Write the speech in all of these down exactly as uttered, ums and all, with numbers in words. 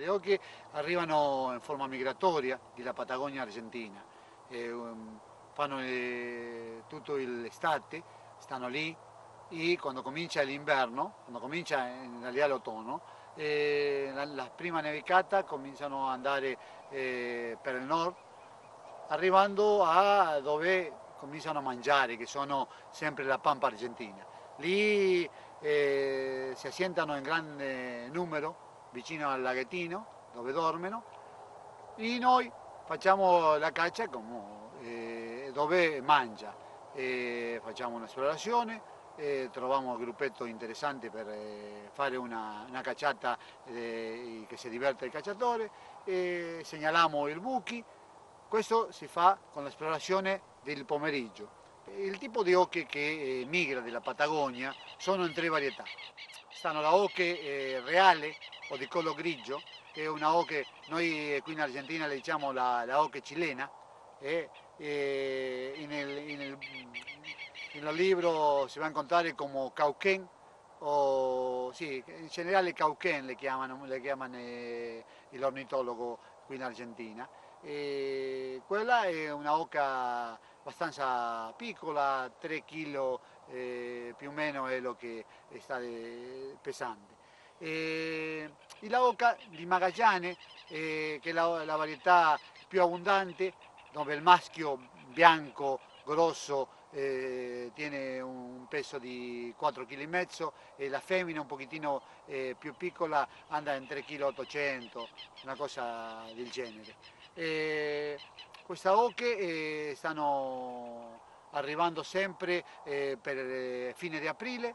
le oche arrivano in forma migratoria dalla Patagonia argentina, eh, fanno eh, tutto l'estate, stanno lì e quando comincia l'inverno, quando comincia in realtà l'autunno, eh, la, la prima nevicata cominciano ad andare eh, per il nord, arrivando a dove cominciano a mangiare, che sono sempre la pampa argentina. Lì eh, si assentano in grande numero vicino al laghettino dove dormono e noi facciamo la caccia come, eh, dove mangia, eh, facciamo un'esplorazione, eh, troviamo un gruppetto interessante per eh, fare una, una cacciata eh, che si diverte il cacciatore, eh, segnaliamo i buchi. Questo si fa con l'esplorazione del pomeriggio. Il tipo di oche che eh, migra dalla Patagonia sono in tre varietà. Stanno la oche eh, reale o di collo grigio, che è una oche, noi qui in Argentina le diciamo la, la oche cilena, eh, eh, in il, in il, in il libro si va a incontrare come cauquén, o sì, in generale cauquén le chiamano, le chiamano eh, l'ornitologo qui in Argentina. Eh, quella è una oca abbastanza piccola, tre chili eh, più o meno è lo che sta de, pesante. E, e la oca di Magallanes, eh, che è la, la varietà più abbondante, dove il maschio bianco grosso eh, tiene un peso di quattro chili e mezzo e la femmina un pochettino eh, più piccola anda in tre chili e ottocento, una cosa del genere. E, queste oche eh, stanno arrivando sempre eh, per fine di aprile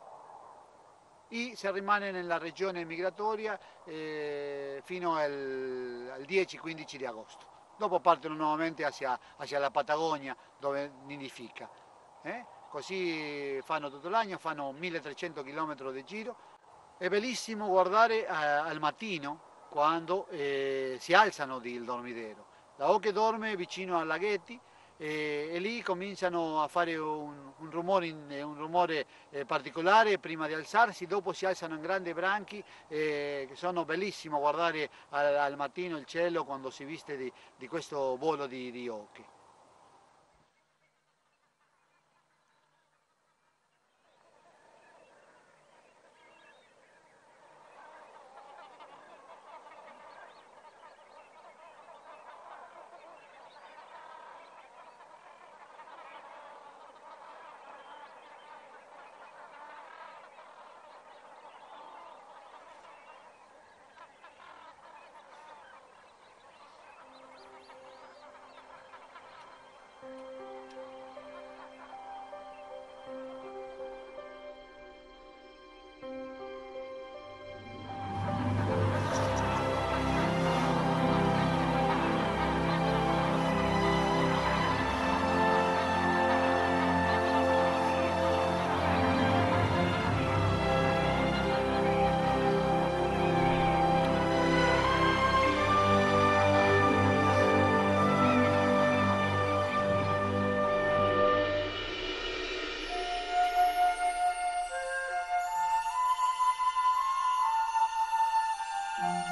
e se rimane nella regione migratoria eh, fino al, al dieci quindici di agosto. Dopo partono nuovamente hacia, hacia la Patagonia dove nidifica. Eh? Così fanno tutto l'anno, fanno milletrecento chilometri di giro. È bellissimo guardare eh, al mattino quando eh, si alzano dal dormidero. La oche dorme vicino ai laghetti eh, e lì cominciano a fare un, un rumore, in, un rumore eh, particolare prima di alzarsi, dopo si alzano in grandi branchi eh, che sono bellissimo guardare al, al mattino il cielo quando si viste di, di questo volo di, di oche.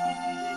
Thank you.